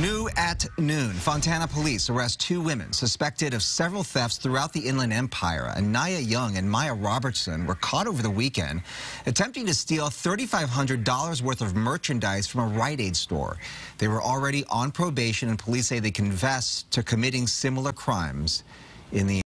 New at noon, Fontana police arrest two women suspected of several thefts throughout the Inland Empire. Anaya Young and Maya Robertson were caught over the weekend attempting to steal $3,500 worth of merchandise from a Rite Aid store. They were already on probation, and police say they confessed to committing similar crimes in the